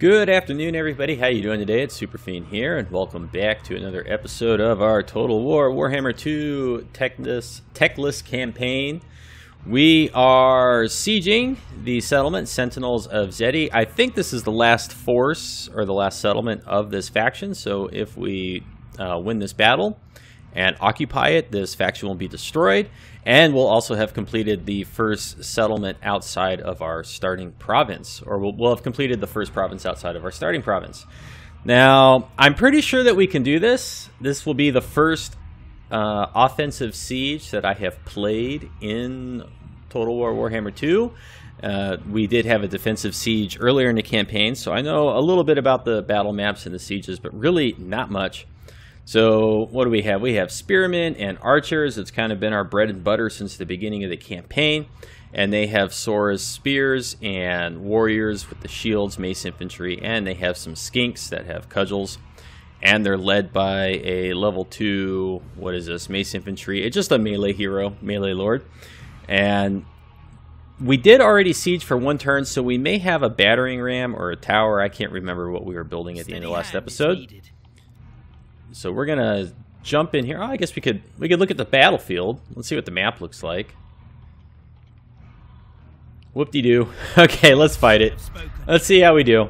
Good afternoon, everybody. How you doing today? It's Superfiend here, and welcome back to another episode of our Total War Warhammer 2 Teclis campaign. We are sieging the settlement Sentinels of Xeti. I think this is the last force or the last settlement of this faction. So if we win this battle and occupy it, this faction will be destroyed, and we'll also have completed the first settlement outside of our starting province, or we'll have completed the first province outside of our starting province. Now, I'm pretty sure that we can do this. This will be the first offensive siege that I have played in Total War Warhammer 2. We did have a defensive siege earlier in the campaign, so I know a little bit about the battle maps and the sieges, but really not much. So what do we have? We have spearmen and archers. It's kind of been our bread and butter since the beginning of the campaign. And they have Sora's Spears and warriors with the shields, mace infantry, and they have some skinks that have cudgels. And they're led by a level 2, what is this, mace infantry. It's just a melee hero, melee lord. And we did already siege for one turn, so we may have a battering ram or a tower. I can't remember what we were building at the end of last episode. So we're gonna jump in here. Oh, I guess we could look at the battlefield. Let's see what the map looks like. Whoop-de-doo. Okay, let's fight it. Let's see how we do.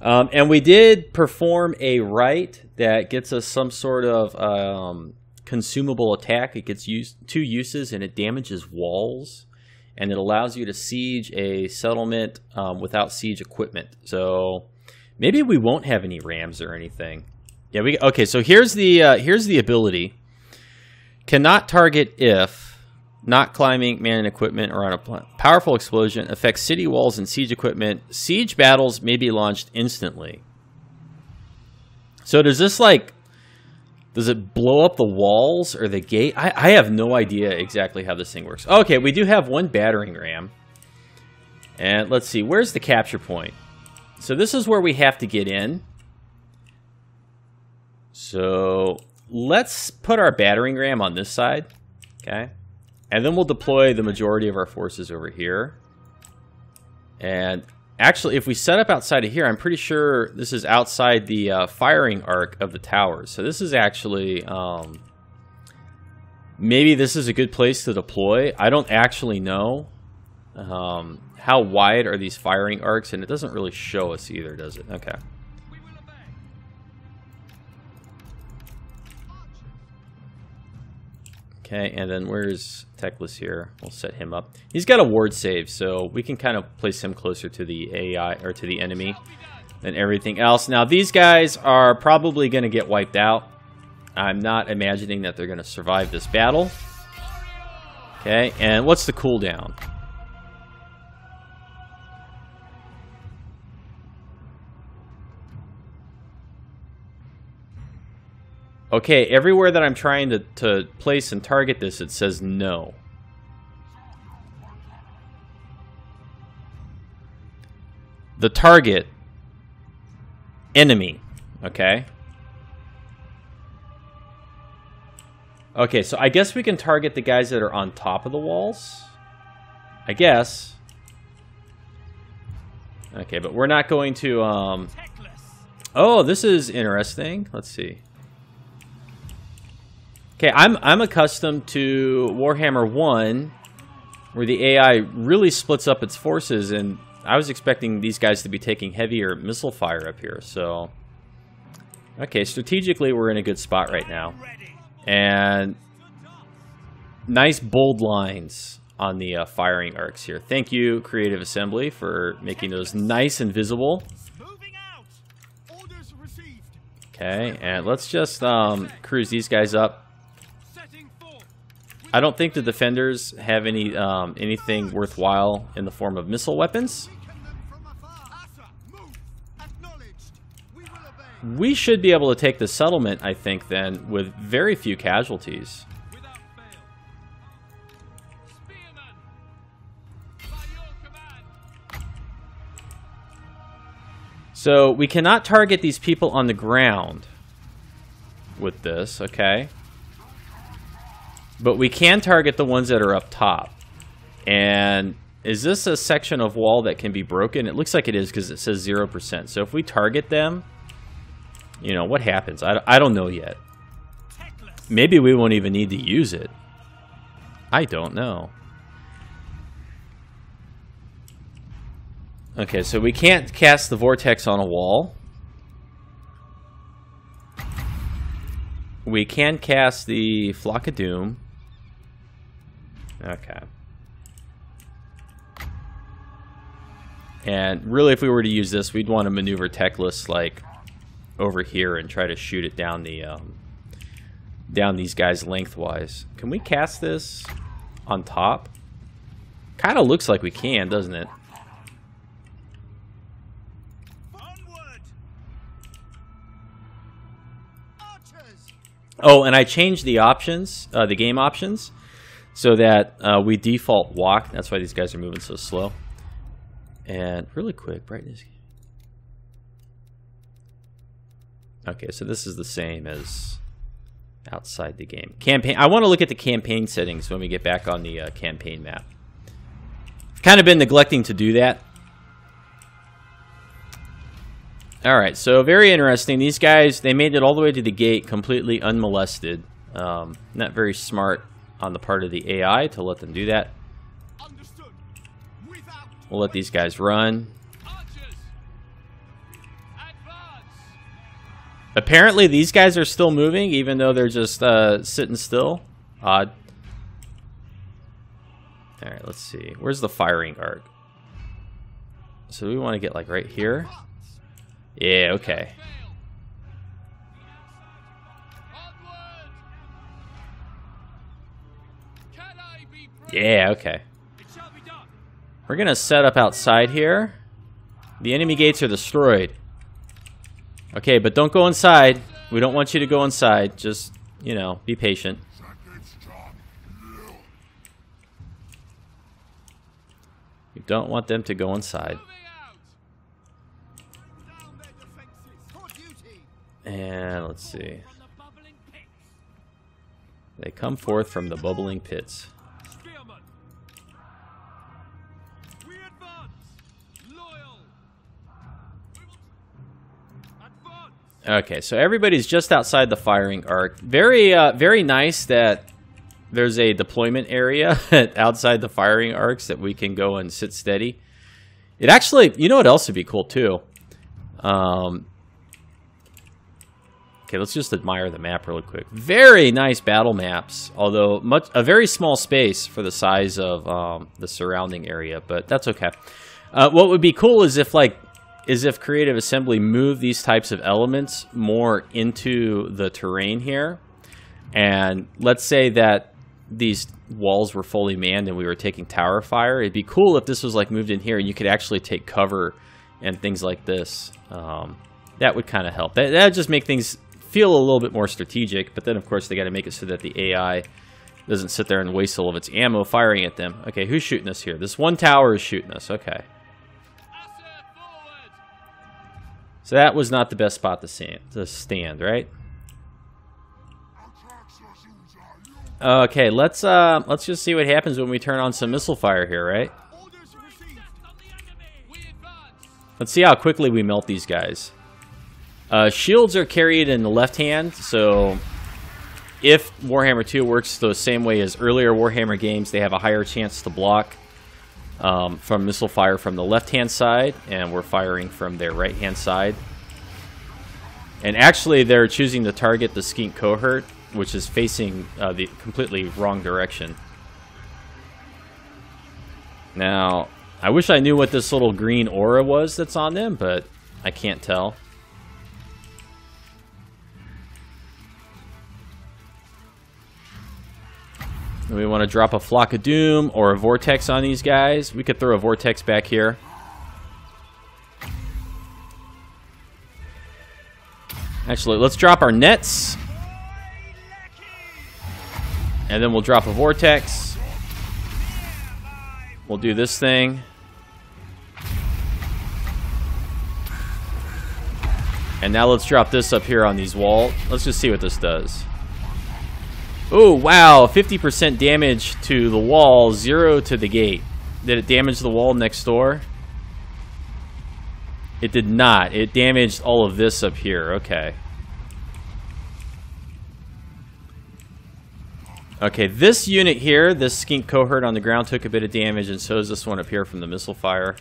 And we did perform a rite that gets us some sort of consumable attack. It gets used 2 uses, and it damages walls, and it allows you to siege a settlement without siege equipment. So maybe we won't have any rams or anything. Yeah, okay, so here's the ability. Cannot target if not climbing, manning equipment, or on a powerful explosion. Affects city walls and siege equipment. Siege battles may be launched instantly. So does this, like, does it blow up the walls or the gate? I have no idea exactly how this thing works. Okay, we do have one battering ram. And let's see, where's the capture point? So this is where we have to get in. So let's put our battering ram on this side, okay? And then we'll deploy the majority of our forces over here. And actually, if we set up outside of here, I'm pretty sure this is outside the firing arc of the towers. So this is actually, maybe this is a good place to deploy. I don't actually know how wide are these firing arcs, and it doesn't really show us either, does it? Okay. Okay, and then where's Teclis here? We'll set him up. He's got a ward save, so we can kind of place him closer to the AI or to the enemy than everything else. Now, these guys are probably going to get wiped out. I'm not imagining that they're going to survive this battle. Okay, and what's the cooldown? Okay, everywhere that I'm trying to place and target this, it says no. The target, enemy, okay? Okay, so I guess we can target the guys that are on top of the walls. I guess. Okay, but we're not going to... Oh, this is interesting. Let's see. Okay, I'm accustomed to Warhammer 1, where the AI really splits up its forces, and I was expecting these guys to be taking heavier missile fire up here. So, okay, strategically we're in a good spot right now, and nice bold lines on the firing arcs here. Thank you, Creative Assembly, for making those nice and visible. Okay, and let's just cruise these guys up. I don't think the defenders have any anything worthwhile in the form of missile weapons. We should be able to take the settlement, I think, then, with very few casualties. So we cannot target these people on the ground with this, okay? But we can target the ones that are up top. And Is this a section of wall that can be broken? It looks like it is because it says 0%. So if we target them, you know, what happens? I don't know yet. Maybe we won't even need to use it. I don't know. Okay, so we can't cast the Vortex on a wall. We can cast the Flock of Doom. Okay. And really, if we were to use this, we'd want to maneuver Teclis like over here and try to shoot it down the down these guys lengthwise. Can we cast this on top? Kind of looks like we can, doesn't it? Oh, and I changed the options, the game options, so that we default walk. That's why these guys are moving so slow. And really quick, brightness. Okay, so this is the same as outside the game. Campaign. I want to look at the campaign settings when we get back on the campaign map. I've kind of been neglecting to do that. All right, so very interesting. These guys, they made it all the way to the gate completely unmolested. Not very smart on the part of the AI to let them do that. We'll let these guys run. Apparently, these guys are still moving, even though they're just sitting still. Odd. All right, let's see. Where's the firing arc? So we want to get like right here. Yeah, okay. Yeah, okay. We're going to set up outside here. The enemy gates are destroyed. Okay, but don't go inside. We don't want you to go inside. Just, you know, be patient. We don't want them to go inside. And let's see. They come forth from the bubbling pits. Okay, so everybody's just outside the firing arc. Very, very nice that there's a deployment area outside the firing arcs that we can go and sit steady. It actually, you know what else would be cool too? Okay, let's just admire the map really quick. Very nice battle maps, although a very small space for the size of the surrounding area, but that's okay. What would be cool is if like, if Creative Assembly moved these types of elements more into the terrain here. And let's say that these walls were fully manned and we were taking tower fire. It'd be cool if this was like moved in here and you could actually take cover and things like this. That would kind of help. That would just make things feel a little bit more strategic. But then, of course, they got to make it so that the AI doesn't sit there and waste all of its ammo firing at them. Okay, who's shooting us here? This one tower is shooting us. Okay. So that was not the best spot to stand, right? Okay, let's just see what happens when we turn on some missile fire here, right? Let's see how quickly we melt these guys. Shields are carried in the left hand, so if Warhammer 2 works the same way as earlier Warhammer games, they have a higher chance to block from missile fire from the left-hand side, and we're firing from their right-hand side. And actually, they're choosing to target the Skink cohort, which is facing the completely wrong direction. Now, I wish I knew what this little green aura was that's on them, but I can't tell. We want to drop a Flock of Doom or a Vortex on these guys. We could throw a Vortex back here. Actually, let's drop our nets. And then we'll drop a Vortex. We'll do this thing. And now let's drop this up here on these walls. Let's just see what this does. Oh, wow, 50% damage to the wall, 0 to the gate. Did it damage the wall next door? It did not. It damaged all of this up here. Okay. Okay, this unit here, this skink cohort on the ground took a bit of damage, and so is this one up here from the missile fire.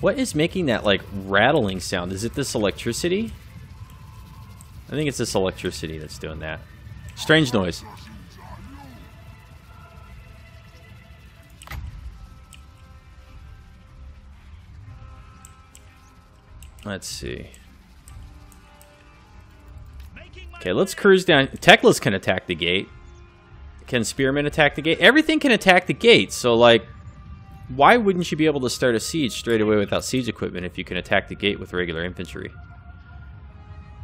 What is making that, like, rattling sound? Is it this electricity? I think it's this electricity that's doing that. Strange noise. Let's see. Okay, let's cruise down. Teclis can attack the gate. Can Spearmen attack the gate? Everything can attack the gate, so, like, why wouldn't you be able to start a siege straight away without siege equipment if you can attack the gate with regular infantry?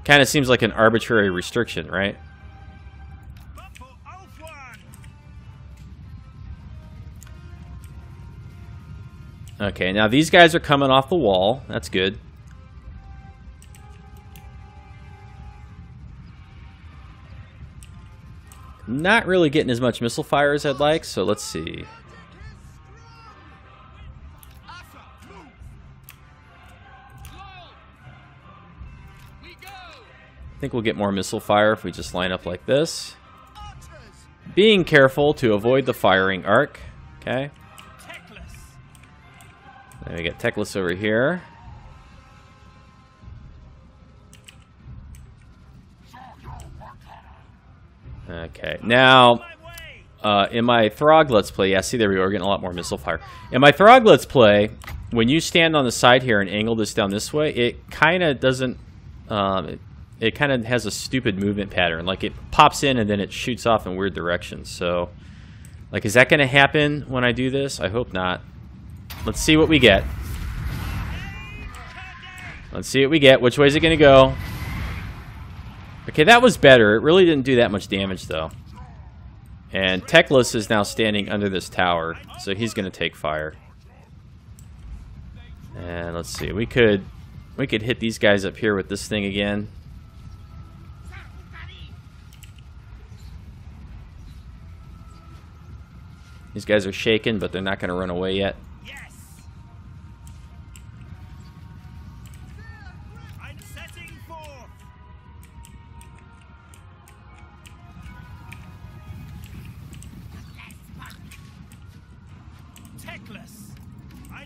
Kind of seems like an arbitrary restriction, right? Okay, now these guys are coming off the wall. That's good. Not really getting as much missile fire as I'd like, so let's see. I think we'll get more missile fire if we just line up like this. Being careful to avoid the firing arc. Okay. Then we got Teclis over here. Okay, now, in my Throg Let's Play, yeah, see, there we go, we're getting a lot more missile fire. In my Throg Let's Play, when you stand on the side here and angle this down this way, it kind of doesn't, it kind of has a stupid movement pattern. Like, it pops in and then it shoots off in weird directions. So, like, is that going to happen when I do this? I hope not. Let's see what we get. Let's see what we get. Which way is it going to go? Okay, that was better. It really didn't do that much damage, though. And Teclis is now standing under this tower, so he's going to take fire. And let's see. We could hit these guys up here with this thing again. These guys are shaken, but they're not going to run away yet.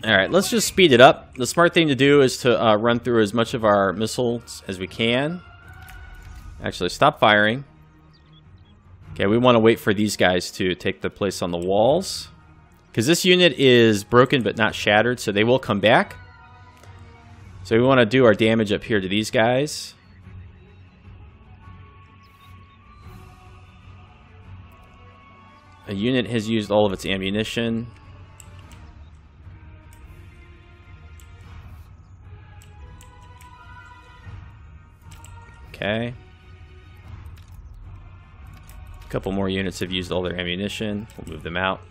Alright, let's just speed it up. The smart thing to do is to run through as much of our missiles as we can. Actually, stop firing. Okay, we want to wait for these guys to take their place on the walls. Because this unit is broken but not shattered, so they will come back. So we want to do our damage up here to these guys. A unit has used all of its ammunition. Okay. A couple more units have used all their ammunition. We'll move them out.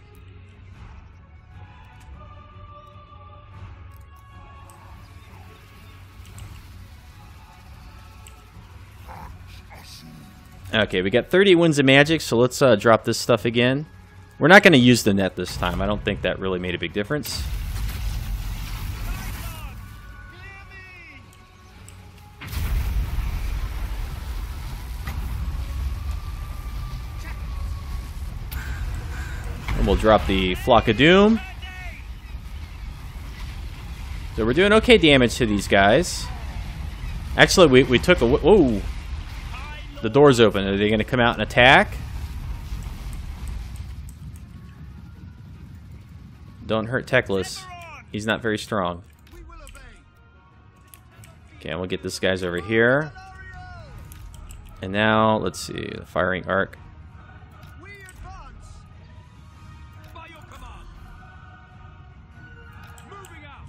Okay, we got 30 winds of magic, so let's drop this stuff again. We're not going to use the net this time. I don't think that really made a big difference. We'll drop the Flock of Doom. So we're doing okay damage to these guys. Actually, we took a... Whoa! The door's open. Are they going to come out and attack? Don't hurt Teclis. He's not very strong. Okay, and we'll get this guy's over here. And now, let's see. The firing arc.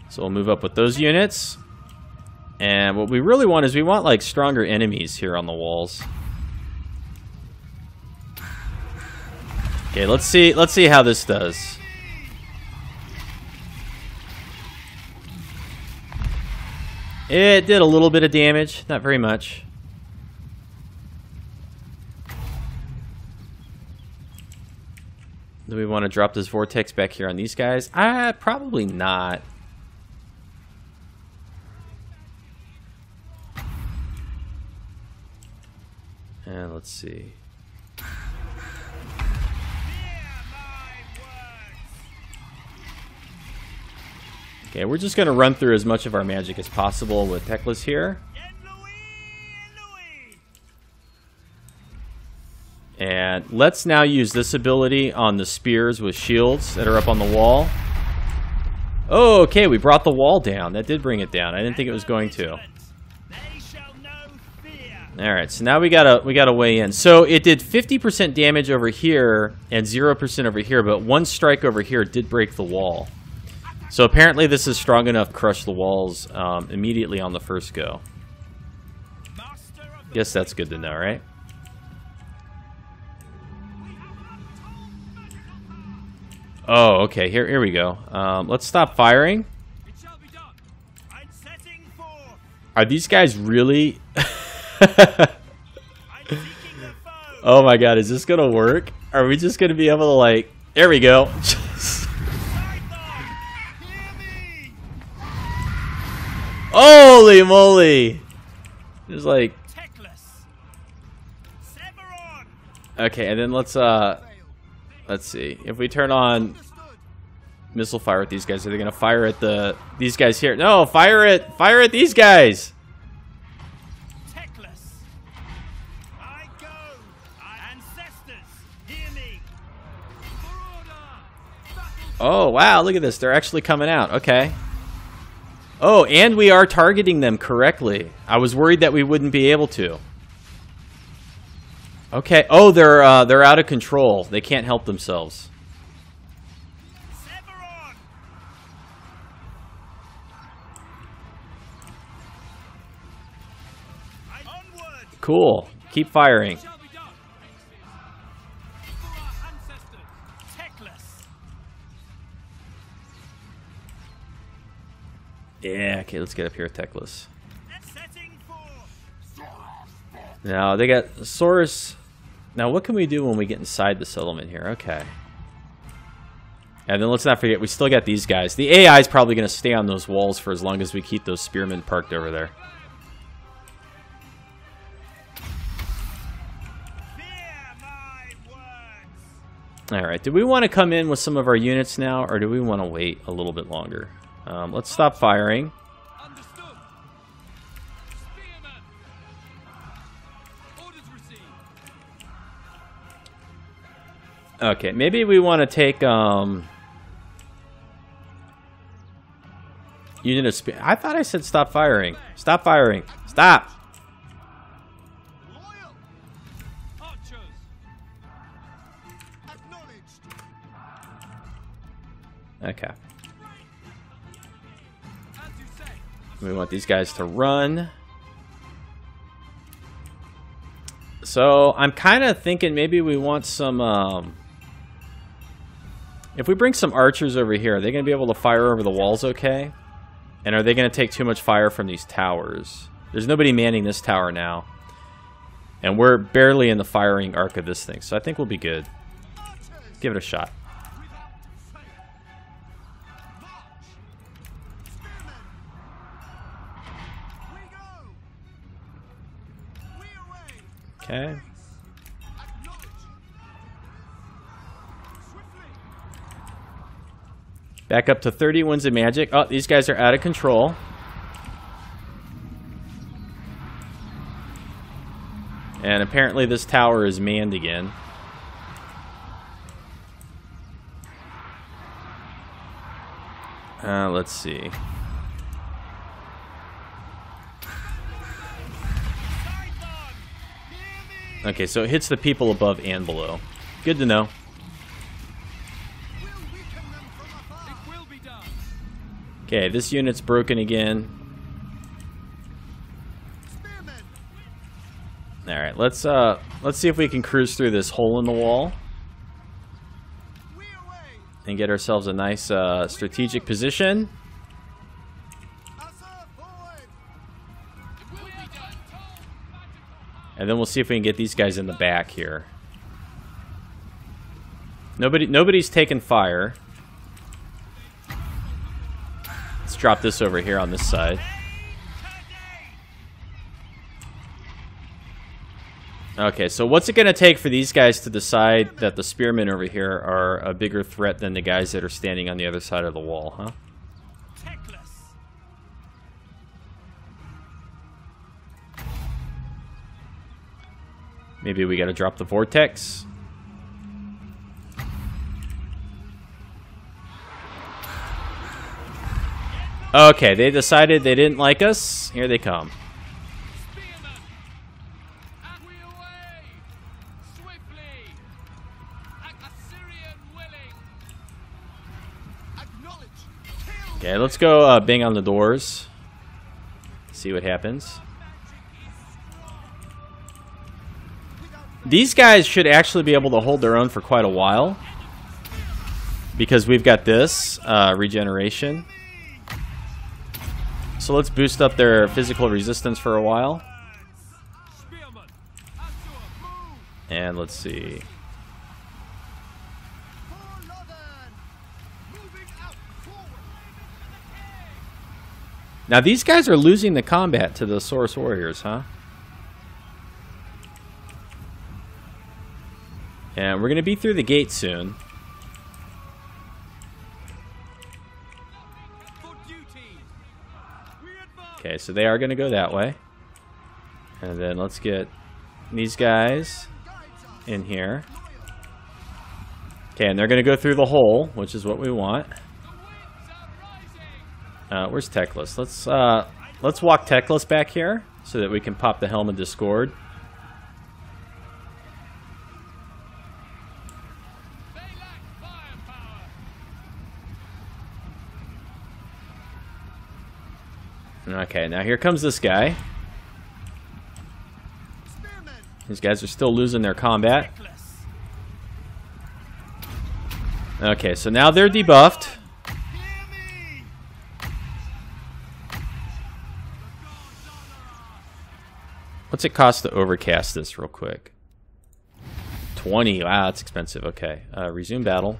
So we'll move up with those units. And what we really want is we want, like, stronger enemies here on the walls. Okay, let's see how this does. It did a little bit of damage, not very much. Do we want to drop this Vortex back here on these guys? Probably not. And let's see. Okay, we're just going to run through as much of our magic as possible with Teclis here. And let's now use this ability on the spears with shields that are up on the wall. Oh, okay, we brought the wall down. That did bring it down. I didn't think it was going to. All right, so now we gotta weigh in. So it did 50% damage over here and 0% over here, but one strike over here did break the wall. So apparently this is strong enough to crush the walls immediately on the first go. Guess that's good to know, right? Oh, okay. Here we go. Let's stop firing. Are these guys really? Oh my god, is this gonna work? Are we just gonna be able to, like, there we go. Holy moly! There's like, okay, and then let's see if we turn on missile fire with these guys. Are they gonna fire at these guys here? No, fire at these guys. Oh, wow, look at this. They're actually coming out. Okay. Oh, and we are targeting them correctly. I was worried that we wouldn't be able to. Okay. Oh, they're out of control. They can't help themselves. Cool. Keep firing. Yeah, okay, let's get up here with Teclis. Now, they got Sora's. Now, what can we do when we get inside the settlement here? Okay. And then let's not forget, we still got these guys. The AI is probably going to stay on those walls for as long as we keep those spearmen parked over there. Alright, do we want to come in with some of our units now, or do we want to wait a little bit longer? Let's stop firing. Okay, maybe we want to take unit of spear. I thought I said stop firing. Stop firing. Stop. Okay. We want these guys to run. So I'm kind of thinking maybe we want some... if we bring some archers over here, are they going to be able to fire over the walls okay? And are they going to take too much fire from these towers? There's nobody manning this tower now. And we're barely in the firing arc of this thing. So I think we'll be good. Give it a shot. Okay. Back up to 30 wins of magic. Oh, these guys are out of control. And apparently this tower is manned again. Let's see. Okay, so it hits the people above and below. Good to know. Okay, this unit's broken again. All right, let's see if we can cruise through this hole in the wall and get ourselves a nice strategic position. And then we'll see if we can get these guys in the back here. Nobody's taken fire. Let's drop this over here on this side. Okay, so what's it going to take for these guys to decide that the spearmen over here are a bigger threat than the guys that are standing on the other side of the wall, huh? Maybe we got to drop the Vortex. Okay, they decided they didn't like us. Here they come. Okay, let's go bang on the doors. See what happens. These guys should actually be able to hold their own for quite a while, because we've got this regeneration. So let's boost up their physical resistance for a while. And let's see. Now these guys are losing the combat to the Source Warriors, huh? And we're going to be through the gate soon. Okay, so they are going to go that way. And then let's get these guys in here. Okay, and they're going to go through the hole, which is what we want. Where's Teclis? Let's walk Teclis back here so that we can pop the Helm of Discord. Okay, now here comes this guy. These guys are still losing their combat. Okay, so now they're debuffed. What's it cost to overcast this real quick? 20. Wow, that's expensive. Okay. Resume battle.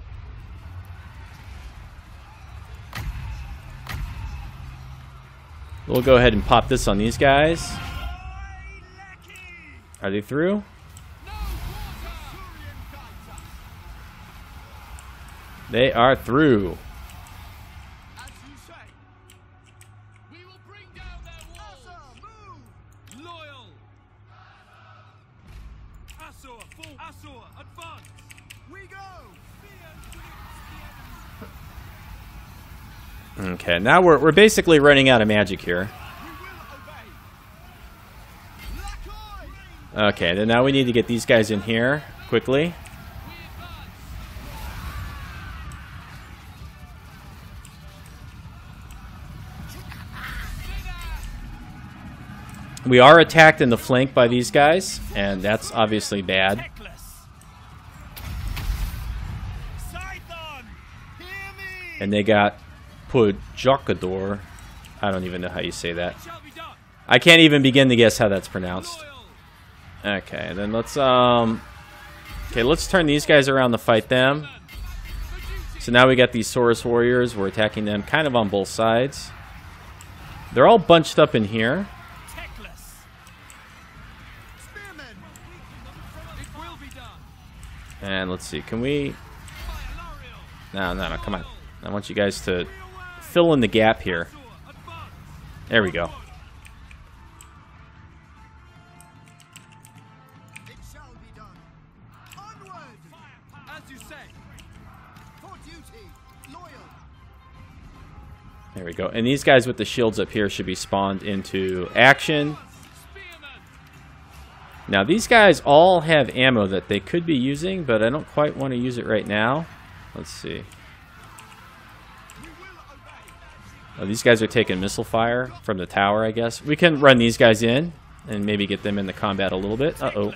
We'll go ahead and pop this on these guys. Are they through? They are through. Okay, now we're basically running out of magic here. Okay, then now we need to get these guys in here quickly. We are attacked in the flank by these guys, and that's obviously bad. And they got Pujocador. I don't even know how you say that. I can't even begin to guess how that's pronounced. Okay, then let's turn these guys around to fight them. So now we got these Sora's Warriors. We're attacking them kind of on both sides. They're all bunched up in here. And let's see, can we... No, come on. I want you guys to fill in the gap here. There we go. There we go. And these guys with the shields up here should be spawned into action. Now these guys all have ammo that they could be using, but I don't quite want to use it right now. Let's see. Oh, these guys are taking missile fire from the tower, I guess. We can run these guys in and maybe get them into combat a little bit. Uh-oh.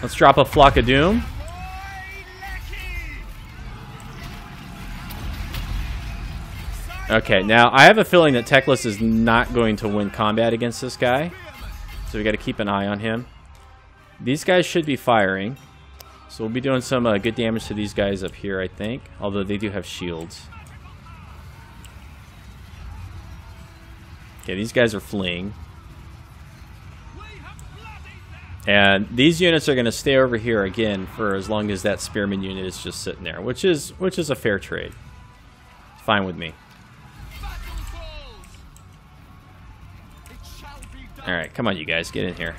Let's drop a Flock of Doom. Okay, now I have a feeling that Teclis is not going to win combat against this guy. So we got to keep an eye on him. These guys should be firing, so we'll be doing some good damage to these guys up here, I think. Although they do have shields. Okay, these guys are fleeing. And these units are going to stay over here again for as long as that spearman unit is just sitting there, which is a fair trade. It's fine with me. All right, come on, you guys, get in here.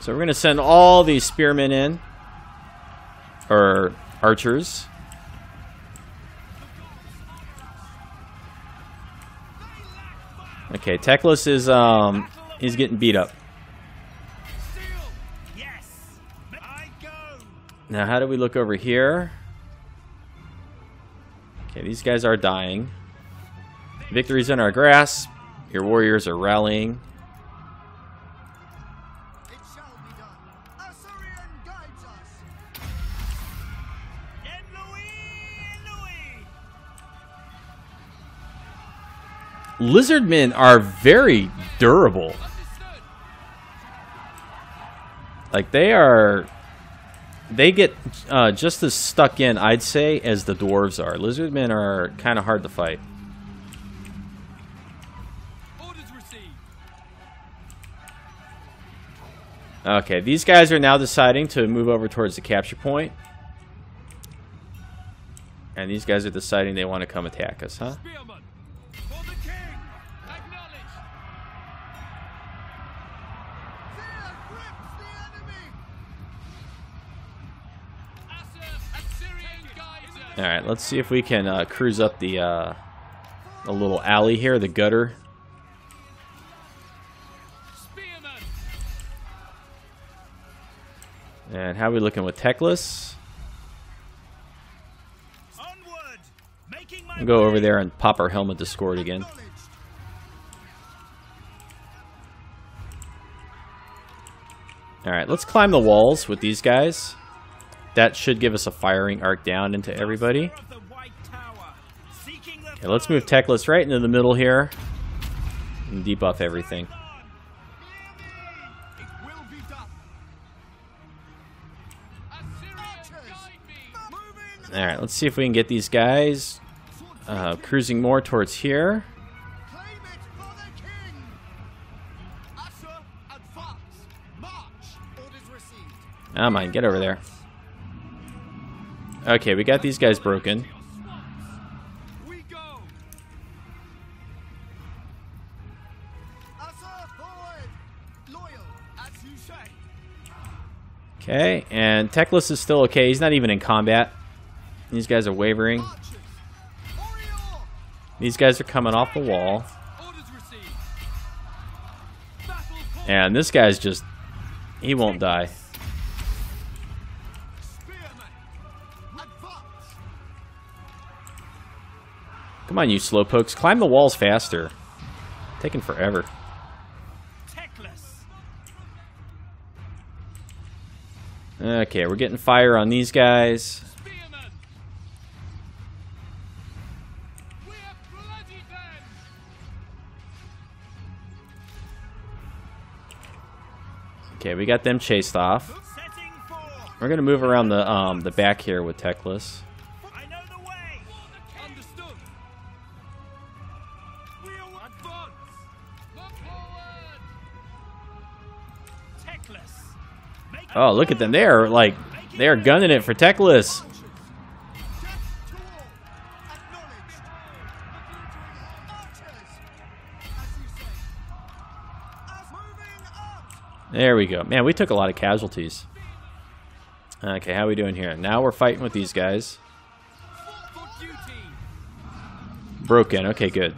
So we're going to send all these spearmen in, or archers. Okay, Teclis is he's getting beat up. Now, how do we look over here? Okay, these guys are dying. Victory's in our grasp. Your warriors are rallying. Lizardmen are very durable. Like, they are... They get just as stuck in, I'd say, as the dwarves are. Lizardmen are kind of hard to fight. Okay, these guys are now deciding to move over towards the capture point. And these guys are deciding they want to come attack us, huh? All right, let's see if we can cruise up the little alley here, the gutter. And how are we looking with Teclis? We'll go over there and pop our Helm of Discord again. All right, let's climb the walls with these guys. That should give us a firing arc down into everybody. Okay, let's move Teclis right into the middle here and debuff everything. Alright, let's see if we can get these guys cruising more towards here. Oh, mine, get over there. Okay, we got these guys broken. Okay, and Teclis is still okay. He's not even in combat. These guys are wavering. These guys are coming off the wall. And this guy's just... He won't die. Come on, you slowpokes. Climb the walls faster. Taking forever. Okay, we're getting fire on these guys. Okay, we got them chased off. We're going to move around the back here with Teclis. Oh, look at them. They're like, they're gunning it for Teclis. There we go. Man, we took a lot of casualties. Okay, how are we doing here? Now we're fighting with these guys. Broken. Okay, good.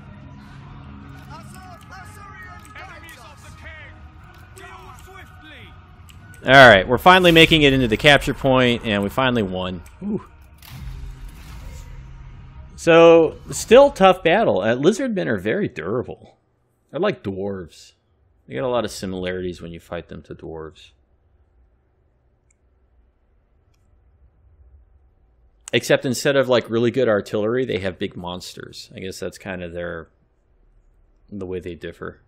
Alright, we're finally making it into the capture point, and we finally won. Ooh. So, still tough battle. Lizardmen are very durable. They're like dwarves. They got a lot of similarities when you fight them to dwarves. Except instead of like really good artillery, they have big monsters. I guess that's kind of the way they differ.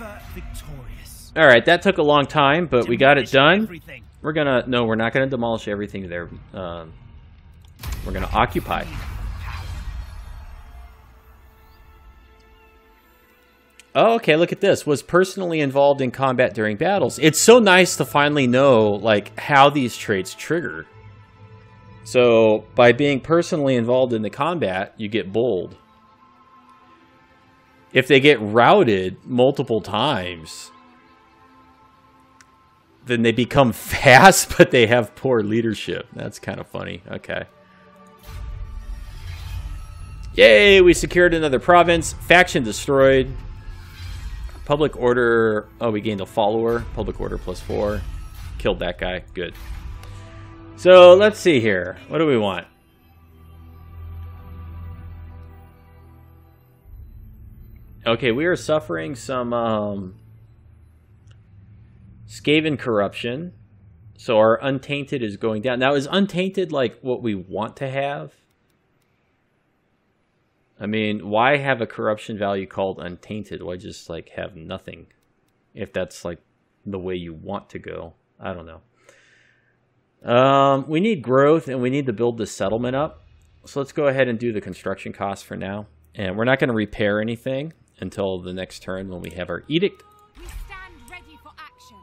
ever victorious. All right, that took a long time, but we got it done. Everything. We're gonna we're not gonna demolish everything there. We're gonna occupy. Oh, okay, look at this. Was personally involved in combat during battles. It's so nice to finally know, like, how these traits trigger. So, by being personally involved in the combat, you get bold. If they get routed multiple times, then they become fast, but they have poor leadership. That's kind of funny. Okay. Yay, we secured another province. Faction destroyed. Public order. Oh, we gained a follower. Public order +4. Killed that guy. Good. So let's see here. What do we want? Okay, we are suffering some Skaven corruption. So our untainted is going down. Now, is untainted like what we want to have? I mean, why have a corruption value called untainted? Why just, like, have nothing? If that's, like, the way you want to go. I don't know. We need growth, and we need to build this settlement up. So let's go ahead and do the construction costs for now. And we're not going to repair anything until the next turn when we have our edict. We stand ready for action.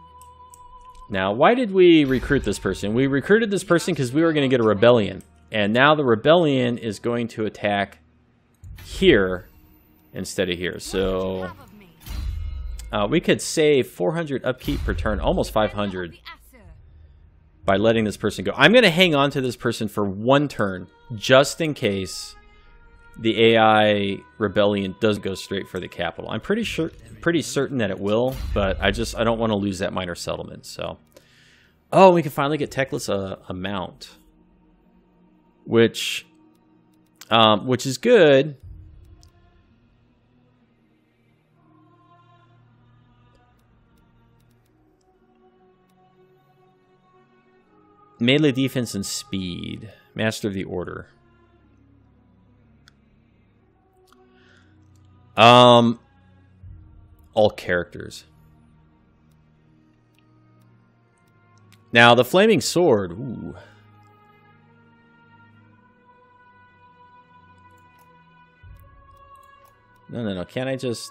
Now, why did we recruit this person? We recruited this person because we were going to get a rebellion. And now the rebellion is going to attack here instead of here, so we could save 400 upkeep per turn, almost 500, by letting this person go. I'm going to hang on to this person for one turn just in case the AI rebellion does go straight for the capital. I'm pretty certain that it will, but I don't want to lose that minor settlement. So, oh, we can finally get Teclis a mount, which is good. Melee defense and speed. Master of the Order. All characters. Now, the Flaming Sword. Ooh. No, no, no. Can I just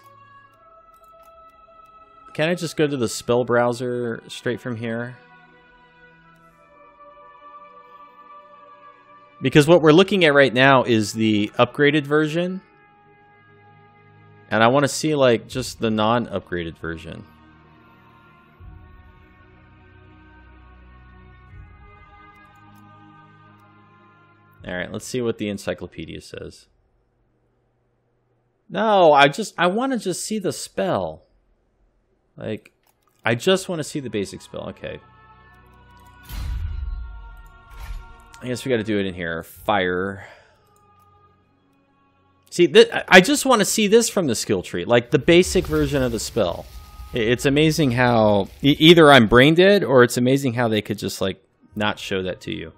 go to the spell browser straight from here? Because what we're looking at right now is the upgraded version. And I want to see, like, just the non-upgraded version. All right, let's see what the encyclopedia says. No, I want to just see the spell. Like, I just want to see the basic spell. Okay. I guess we got to do it in here. Fire. See, I just want to see this from the skill tree. Like, the basic version of the spell. It's amazing how... Either I'm brain dead, or it's amazing how they could just, like, not show that to you.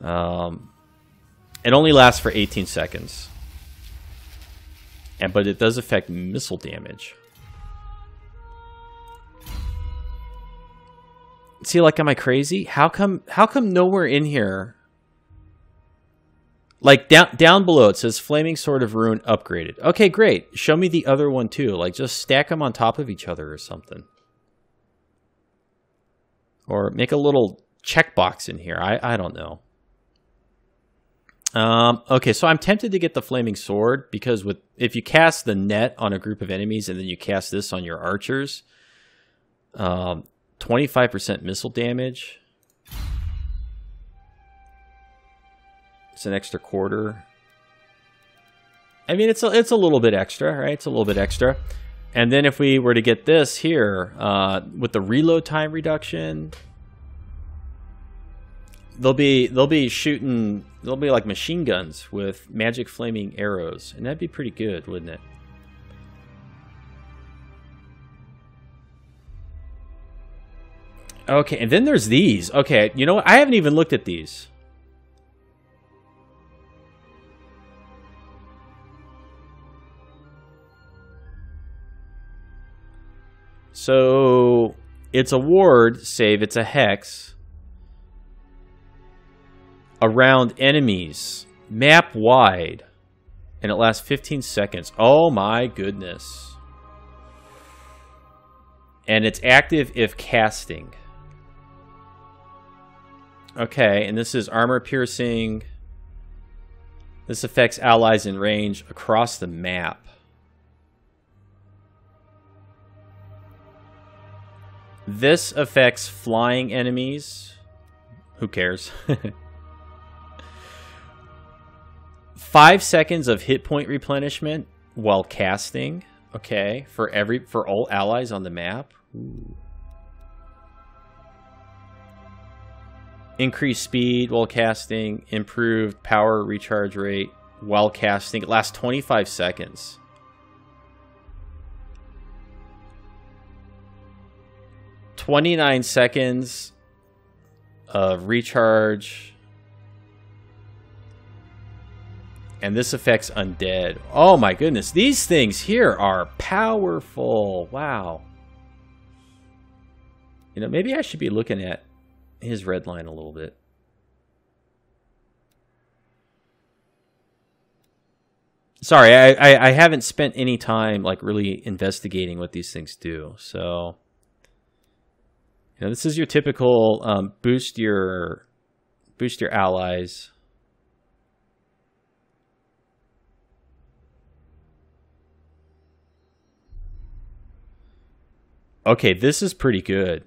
It only lasts for 18 seconds. But it does affect missile damage. See, like, am I crazy? How come nowhere in here, like, down below it says Flaming Sword of Ruin upgraded. Okay, great. Show me the other one too. Like, just stack them on top of each other or something. Or make a little checkbox in here. I don't know. Okay, so I'm tempted to get the Flaming Sword because if you cast the net on a group of enemies and then you cast this on your archers, 25% missile damage. It's an extra quarter. I mean, it's a little bit extra, right? It's a little bit extra. And then if we were to get this here, with the reload time reduction, they'll be like machine guns with magic flaming arrows, and that'd be pretty good, wouldn't it? Okay, and then there's these. Okay, you know what? I haven't even looked at these. So it's a ward save, it's a hex around enemies map wide, and it lasts 15 seconds. Oh my goodness. And it's active if casting. Okay, and this is armor piercing. This affects allies in range across the map. This affects flying enemies. Who cares? 5 seconds of hit point replenishment while casting. Okay, for all allies on the map. Ooh. Increased speed while casting, improved power recharge rate while casting. It lasts 25 seconds. . 29 seconds of recharge, and this affects undead. Oh my goodness, these things here are powerful. Wow. You know, maybe I should be looking at his red line a little bit. Sorry, I haven't spent any time like really investigating what these things do. So, you know, this is your typical boost your allies. Okay, this is pretty good.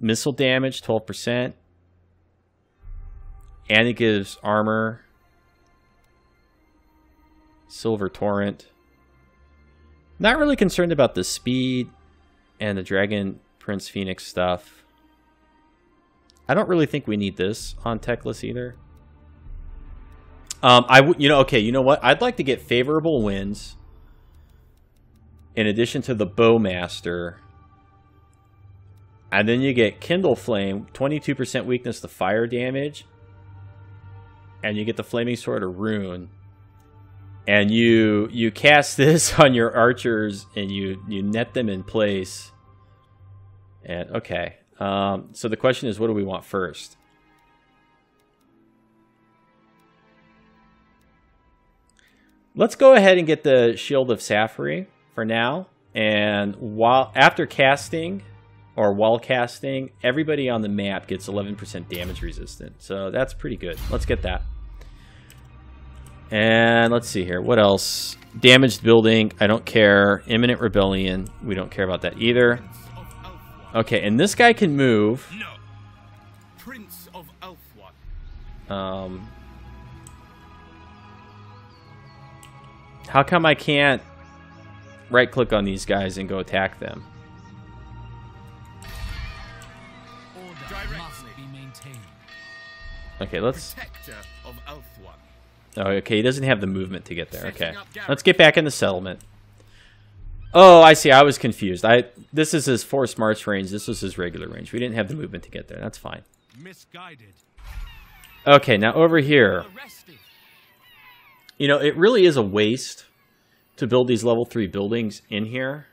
Missile damage, 12%. And it gives armor. Silver Torrent. Not really concerned about the speed and the Dragon Prince Phoenix stuff. I don't really think we need this on Teclis either. You know what? I'd like to get favorable winds in addition to the Bowmaster. And then you get Kindle Flame, 22% weakness to fire damage. And you get the Flaming Sword of Ruin. And you cast this on your archers and you net them in place. And okay. So the question is, what do we want first? Let's go ahead and get the Shield of Safari for now. And while casting, everybody on the map gets 11% damage resistant. So that's pretty good. Let's get that. And let's see here. What else? Damaged building. I don't care. Imminent rebellion. We don't care about that either. Okay, and this guy can move. No. Prince of Elfwood. How come I can't right-click on these guys and go attack them? Okay, let's... Oh, okay, he doesn't have the movement to get there. Okay, let's get back in the settlement. Oh, I see. I was confused. This is his forced march range. This was his regular range. We didn't have the movement to get there. That's fine. Misguided. Okay, now over here. You know, it really is a waste to build these level 3 buildings in here.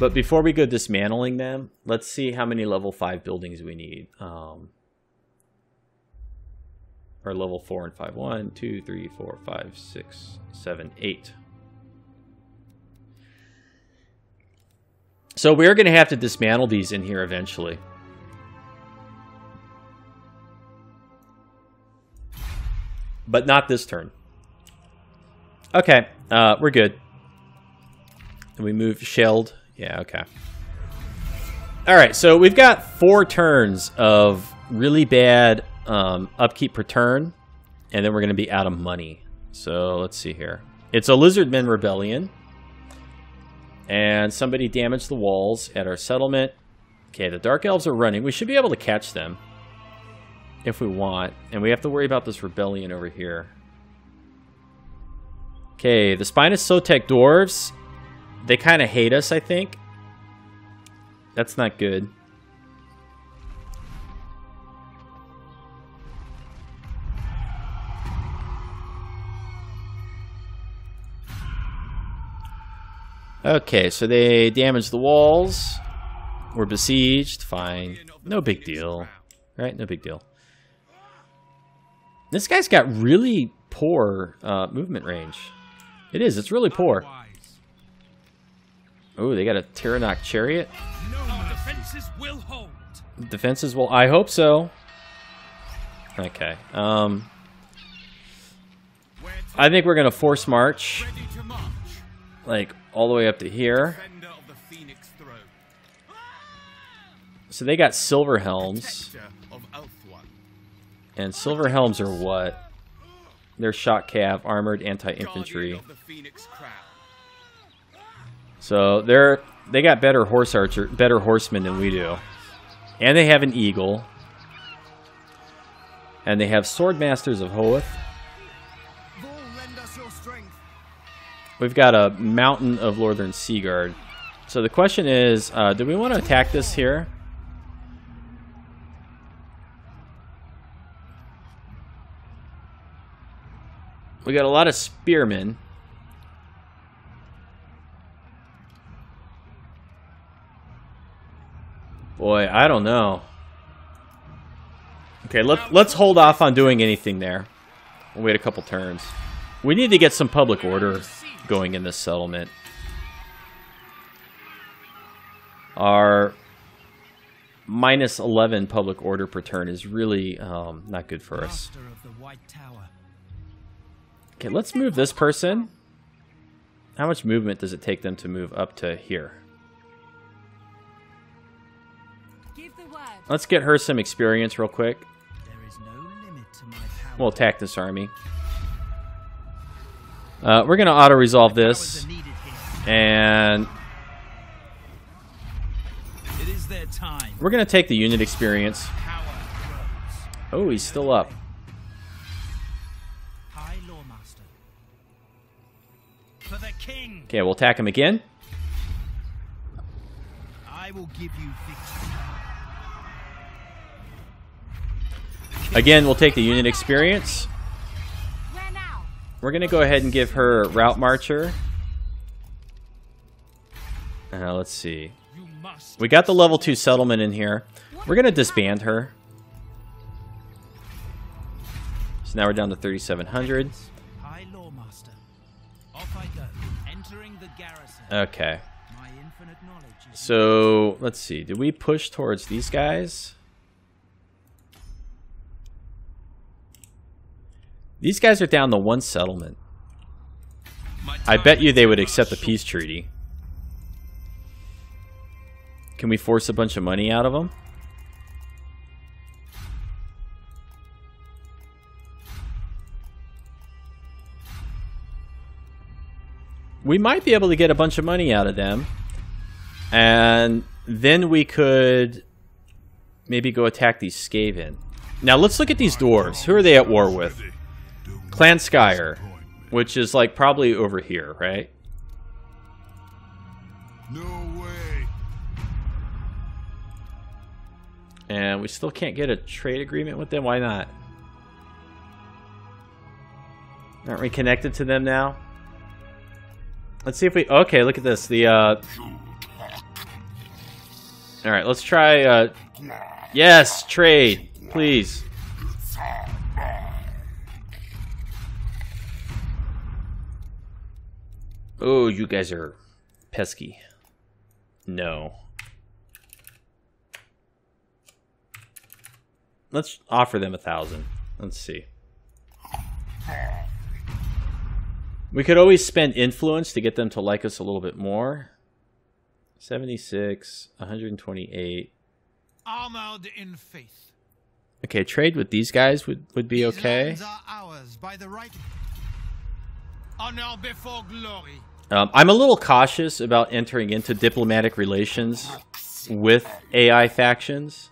But before we go dismantling them, let's see how many level 5 buildings we need. Or level 4 and 5. 1, 2, 3, 4, 5, 6, 7, 8. So we're going to have to dismantle these in here eventually. But not this turn. Okay, we're good. And we move shelled. Yeah, okay. Alright, so we've got 4 turns of really bad... upkeep per turn, and then we're going to be out of money. So let's see here. It's a lizardmen rebellion, and somebody damaged the walls at our settlement. Okay, the dark elves are running. We should be able to catch them if we want, and we have to worry about this rebellion over here. Okay, the Spine of Sotek dwarves, they kind of hate us, I think. That's not good. Okay, so they damaged the walls. Were besieged. Fine. No big deal. Right? No big deal. This guy's got really poor movement range. It is. It's really poor. Oh, they got a Tiranoc chariot. Defenses will hold. Defenses will. I hope so. Okay. I think we're gonna force march, like all the way up to here. So they got Silver Helms, and Silver Helms are what? They're shot cav, armored anti-infantry. So they got better horsemen than we do, and they have an eagle, and they have Sword Masters of Hoeth. We've got a mountain of Lorthern Seaguard. So the question is, do we want to attack this here? We got a lot of spearmen. Boy, I don't know. Okay, let's hold off on doing anything there. We'll wait a couple turns. We need to get some public order going in this settlement. Our minus 11 public order per turn is really not good for us. Okay, let's move this person. How much movement does it take them to move up to here? Let's get her some experience real quick. We'll attack this army. We're going to auto-resolve this, and we're going to take the unit experience. Oh, he's still up. Okay, we'll attack him again. Again, we'll take the unit experience. We're going to go ahead and give her Route Marcher. Let's see. We got the level 2 settlement in here. We're going to disband her. So now we're down to 3,700. Okay. So, let's see. Did we push towards these guys? These guys are down to one settlement. I bet you they would accept the peace treaty. Can we force a bunch of money out of them? We might be able to get a bunch of money out of them. And then we could maybe go attack these Skaven. Now let's look at these dwarves. Who are they at war with? Clan Skyr, which is like probably over here, right? No way. And we still can't get a trade agreement with them. Why not? Aren't we connected to them now? Let's see if we. Okay, look at this. The. All right, let's try. Yes, trade, please. Oh, you guys are pesky. No. Let's offer them 1,000. Let's see. We could always spend influence to get them to like us a little bit more. 76, 128. Armored in faith. Okay, trade with these guys would be okay. I'm a little cautious about entering into diplomatic relations with AI factions.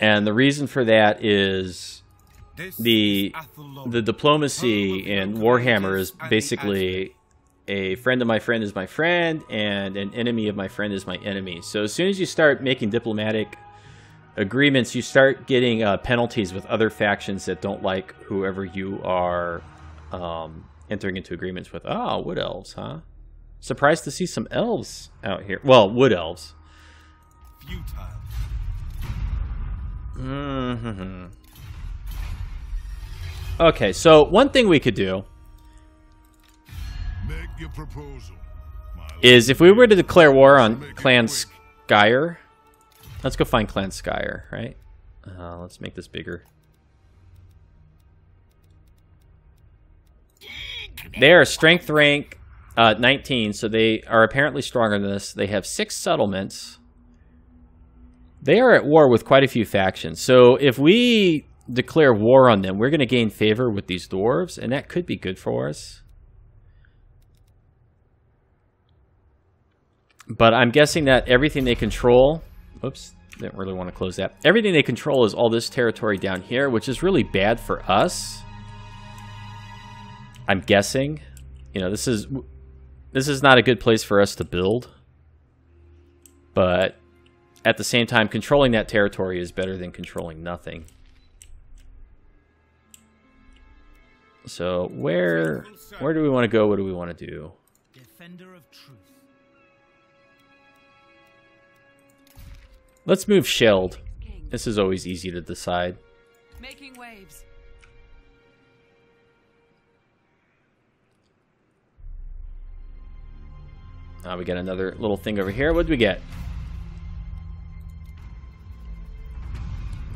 And the reason for that is the diplomacy in Warhammer is basically a friend of my friend is my friend and an enemy of my friend is my enemy. So as soon as you start making diplomatic agreements, you start getting penalties with other factions that don't like whoever you are entering into agreements with. Ah, Wood Elves, huh? Surprised to see some elves out here. Well, Wood Elves. Futile. Mm-hmm. Okay, so one thing we could do is if we were to declare war on Clan Skyr, let's go find Clan Skyr, right? Let's make this bigger. They are strength rank 19, so they are apparently stronger than us. They have 6 settlements. They are at war with quite a few factions. So if we declare war on them, we're going to gain favor with these dwarves, and that could be good for us. But I'm guessing that everything they control... Oops, didn't really want to close that. Everything they control is all this territory down here, which is really bad for us. I'm guessing. You know, this is not a good place for us to build. But at the same time, controlling that territory is better than controlling nothing. So where do we want to go? What do we want to do? Defender of truth. Let's move Shield. This is always easy to decide. Making waves. We got another little thing over here. What do we get?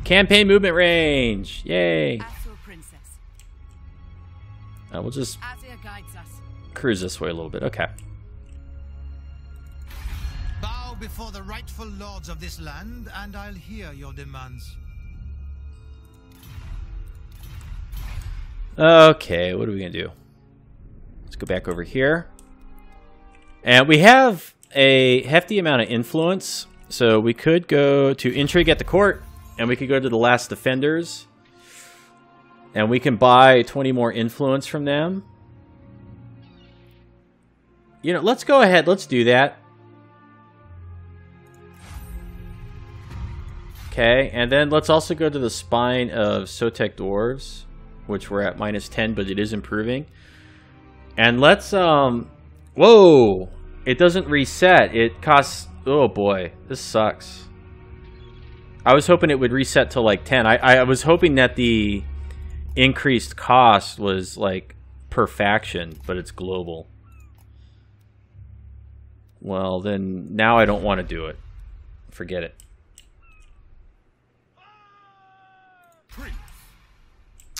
Campaign movement range. Yay. We'll just cruise this way a little bit. Okay. Bow before the rightful lords of this land, and I'll hear your demands. Okay, what are we going to do? Let's go back over here. And we have a hefty amount of influence, so we could go to Intrigue at the Court, and we could go to the Last Defenders, and we can buy 20 more influence from them. You know, let's go ahead. Let's do that. Okay, and then let's also go to the Spine of Sotek Dwarves, which we're at -10, but it is improving. And let's... Whoa! It doesn't reset. It costs... Oh boy, this sucks. I was hoping it would reset to like 10. I was hoping that the increased cost was like per faction, but it's global. Well, then now I don't want to do it. Forget it.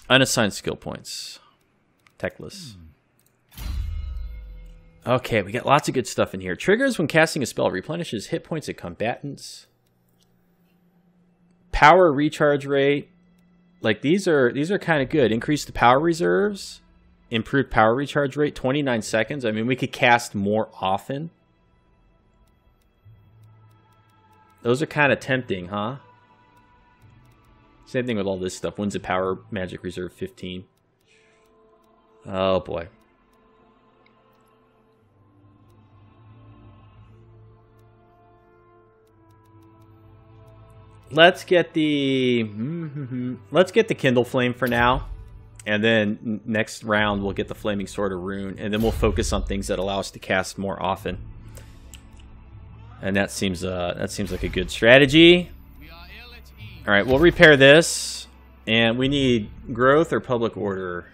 Unassigned skill points. Teclis. Okay, we got lots of good stuff in here. Triggers when casting a spell, replenishes hit points at combatants. Power recharge rate. Like these are kind of good. Increase the power reserves. Improved power recharge rate, 29 seconds. I mean, we could cast more often. Those are kind of tempting, huh? Same thing with all this stuff. Wins a power magic reserve 15. Oh boy. Let's get the Kindle Flame for now, and then next round we'll get the Flaming Sword of Ruin, and then we'll focus on things that allow us to cast more often. And that seems like a good strategy. All right, we'll repair this, and we need growth or public order.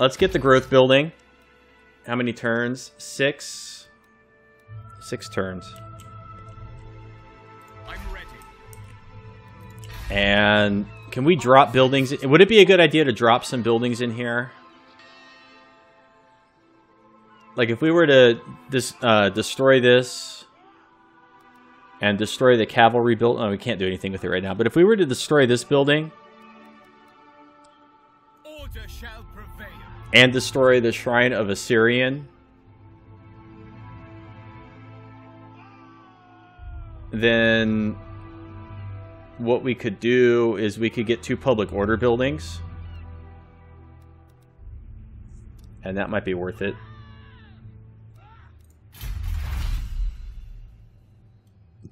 Let's get the growth building. How many turns? 6. 6 turns. I'm ready. And can we drop buildings? Would it be a good idea to drop some buildings in here? Like if we were to destroy this and destroy the cavalry build. Oh, we can't do anything with it right now. But if we were to destroy this building Order shall prevail. And destroy the Shrine of Assyrian, then what we could do is we could get 2 public order buildings. And that might be worth it.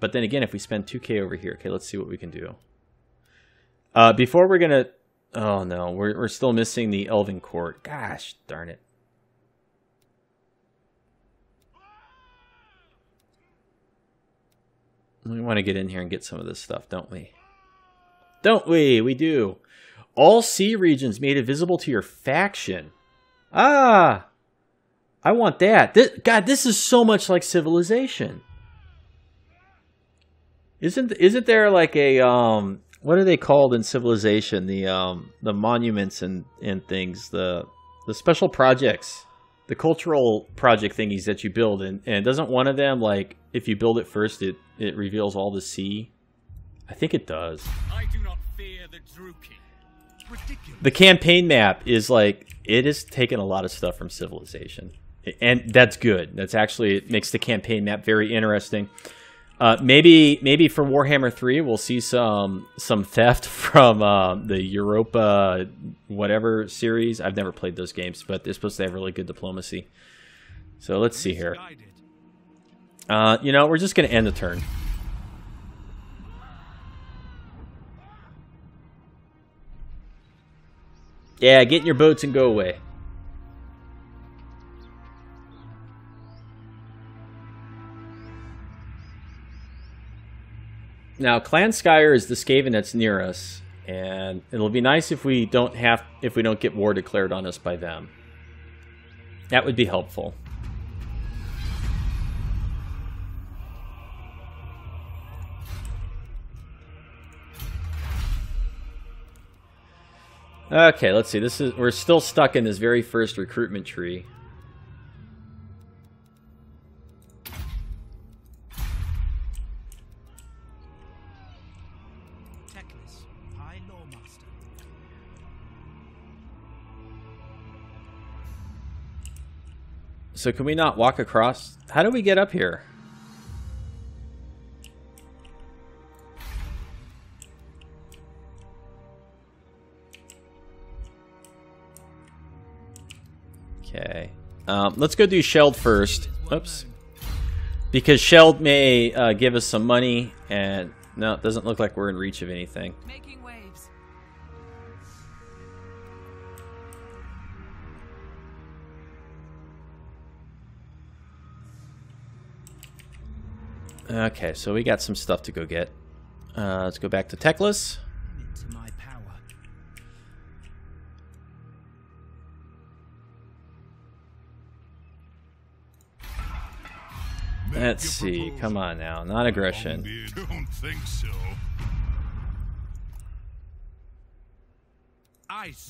But then again, if we spend 2K over here, okay, let's see what we can do. Before we're gonna... Oh no, we're still missing the Elven Court. Gosh darn it. We want to get in here and get some of this stuff, don't we? Don't we? We do. All sea regions made it visible to your faction. Ah! I want that. This, God, this is so much like Civilization. Isn't there like a what are they called in Civilization? The monuments and things, the special projects, the cultural project thingies that you build, and doesn't one of them, like, if you build it first, it reveals all the sea? I think it does. I do not fear the Druki. Ridiculous. The campaign map is like, it is taking a lot of stuff from Civilization. And that's good. That's actually, it makes the campaign map very interesting. Maybe for Warhammer 3, we'll see some theft from the Europa whatever series. I've never played those games, but they're supposed to have really good diplomacy. So let's see here. You know, we're just going to end the turn. Yeah, get in your boats and go away. Now, Clan Skyr is the Skaven that's near us, and it'll be nice if we don't have, if we don't get war declared on us by them. That would be helpful. Okay, let's see. This is, we're still stuck in this very first recruitment tree. So can we not walk across? How do we get up here? Okay. Let's go do Sheld first. Oops. Because Sheld may give us some money, and no, it doesn't look like we're in reach of anything. Okay, so we got some stuff to go get. Let's go back to Teclis. Let's see. Come on now, non-aggression. Don't think so.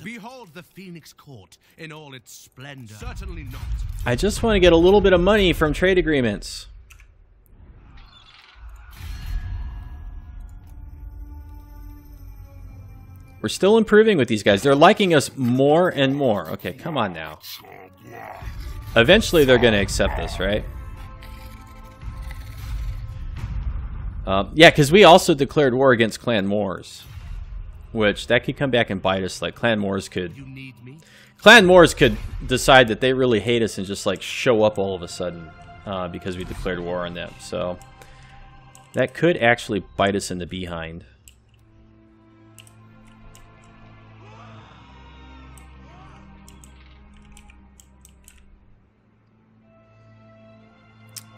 Behold the Phoenix Court in all its splendor. Certainly not. I just want to get a little bit of money from trade agreements. We're still improving with these guys. They're liking us more and more. Okay, come on now. Eventually, they're going to accept this, right? Yeah, because we also declared war against Clan Moors, which that could come back and bite us. Like, Clan Moors could decide that they really hate us and just, like, show up all of a sudden because we declared war on them. So that could actually bite us in the behind.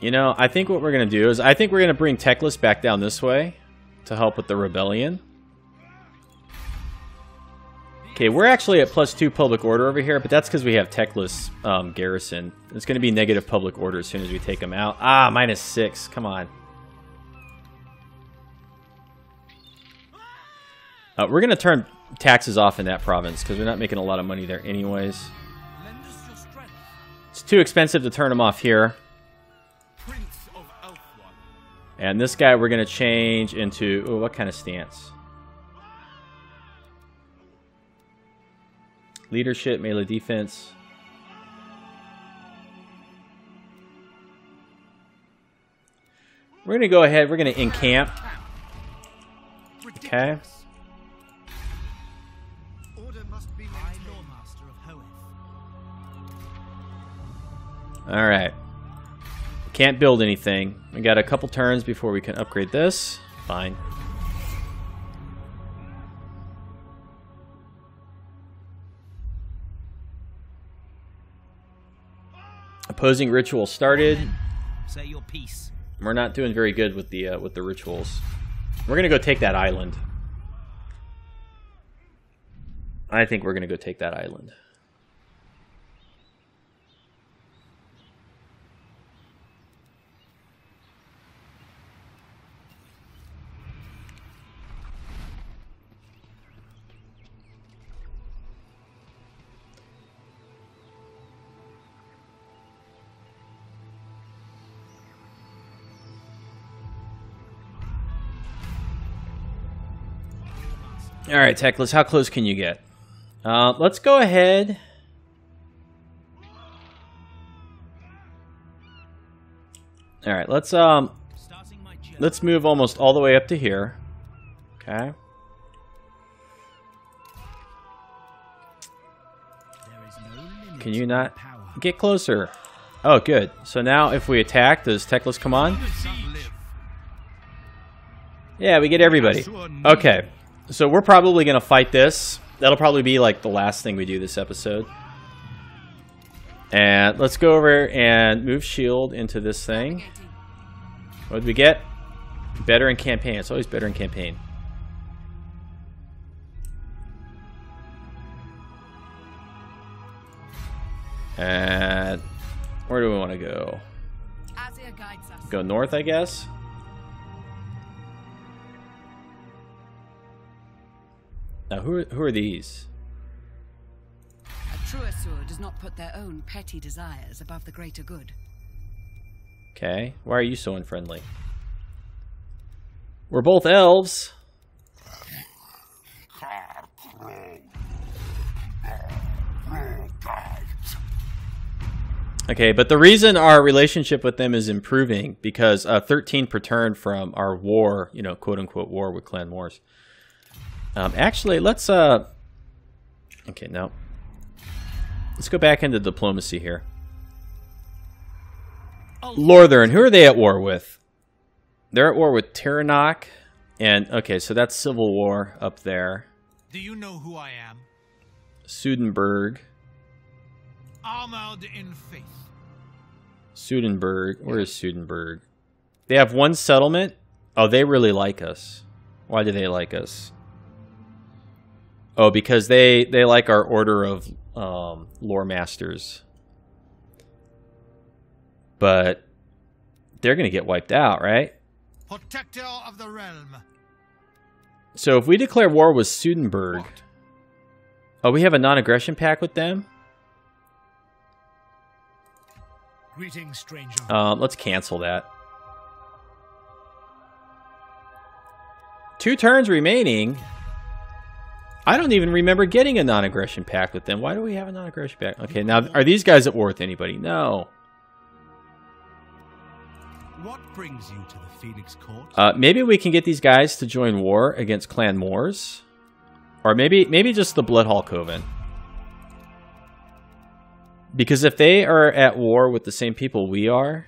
You know, I think what we're going to do is I think we're going to bring Teclis back down this way to help with the rebellion. Okay, we're actually at +2 public order over here, but that's because we have Teclis garrison. It's going to be negative public order as soon as we take them out. Ah, -6. Come on. We're going to turn taxes off in that province because we're not making a lot of money there anyways. It's too expensive to turn them off here. And this guy we're going to change into... Ooh, what kind of stance? Leadership, melee defense. We're going to go ahead. We're going to encamp. Okay. All right. Can't build anything. We got a couple turns before we can upgrade this. Fine. Opposing ritual started. Say your piece. We're not doing very good with the rituals. We're gonna go take that island. I think we're gonna go take that island. All right, Teclis, how close can you get? Let's go ahead. All right, let's move almost all the way up to here. Okay. Can you not get closer? Oh, good. So now, if we attack, does Teclis come on? Yeah, we get everybody. Okay. So we're probably going to fight this. That'll probably be like the last thing we do this episode. And let's go over and move shield into this thing. What did we get? Better in campaign. It's always better in campaign. And where do we want to go? Go north, I guess. Now, who are these? A Truasur does not put their own petty desires above the greater good. Okay, why are you so unfriendly? We're both elves. Okay, but the reason our relationship with them is improving because 13 per turn from our war, you know, quote unquote war with Clan Moors. Actually, let's, okay, no. Let's go back into diplomacy here. Lorthern, who are they at war with? They're at war with Tiranoc, and, okay, so that's Civil War up there. Do you know who I am? Sudenburg. Armored in faith. Sudenburg. Where is Sudenburg? They have one settlement. Oh, they really like us. Why do they like us? Oh, because they like our Order of Loremasters. But they're going to get wiped out, right? Protector of the realm. So if we declare war with Sudenburg... What? Oh, we have a non-aggression pact with them? Greetings, stranger. Let's cancel that. 2 turns remaining... I don't even remember getting a non-aggression pact with them. Why do we have a non-aggression pact? Okay, now, are these guys at war with anybody? No. What brings you to the Phoenix Court? Maybe we can get these guys to join war against Clan Moors. Or maybe just the Blood Hall Coven. Because if they are at war with the same people we are,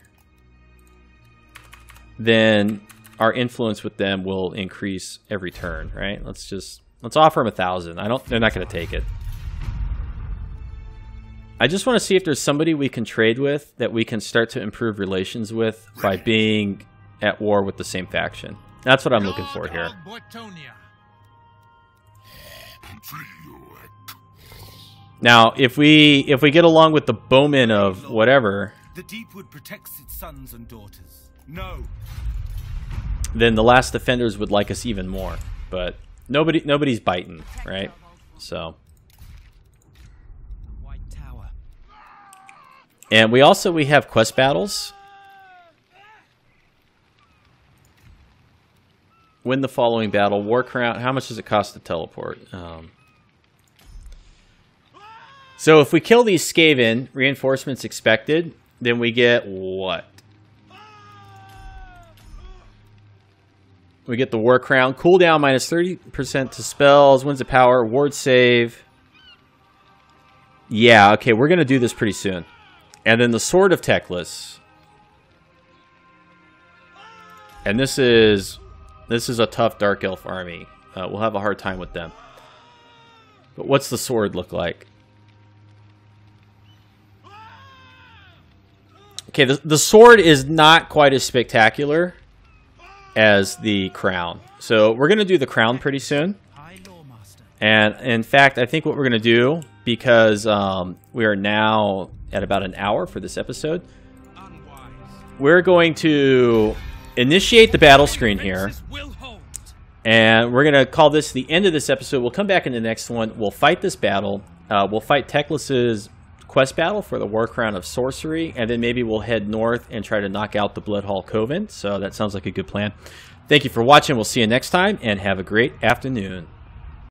then our influence with them will increase every turn, right? Let's just... Let's offer him 1,000. They're not going to take it. I just want to see if there's somebody we can trade with that we can start to improve relations with by being at war with the same faction. That's what I'm looking for here. Now, if we get along with the bowmen of whatever, the Deepwood protects its sons and daughters. No. Then the Last Defenders would like us even more, but. Nobody's biting, right? So. And we have quest battles. Win the following battle. War Crown. How much does it cost to teleport? So if we kill these Skaven, reinforcements expected, then we get what? We get the War Crown. Cooldown minus 30% to spells. Wins the power. Ward save. Yeah, okay. We're going to do this pretty soon. And then the Sword of Teclis. And this is a tough Dark Elf army. We'll have a hard time with them. But what's the sword look like? Okay, the sword is not quite as spectacular as the crown. So we're going to do the crown pretty soon. And in fact, I think what we're going to do, because we are now at about an hour for this episode, we're going to initiate the battle screen here. And we're going to call this the end of this episode. We'll come back in the next one. We'll fight this battle. We'll fight Teclis's quest battle for the War Crown of Sorcery, and then maybe we'll head north and try to knock out the Blood Hall Coven. So that sounds like a good plan. Thank you for watching. We'll see you next time, and have a great afternoon.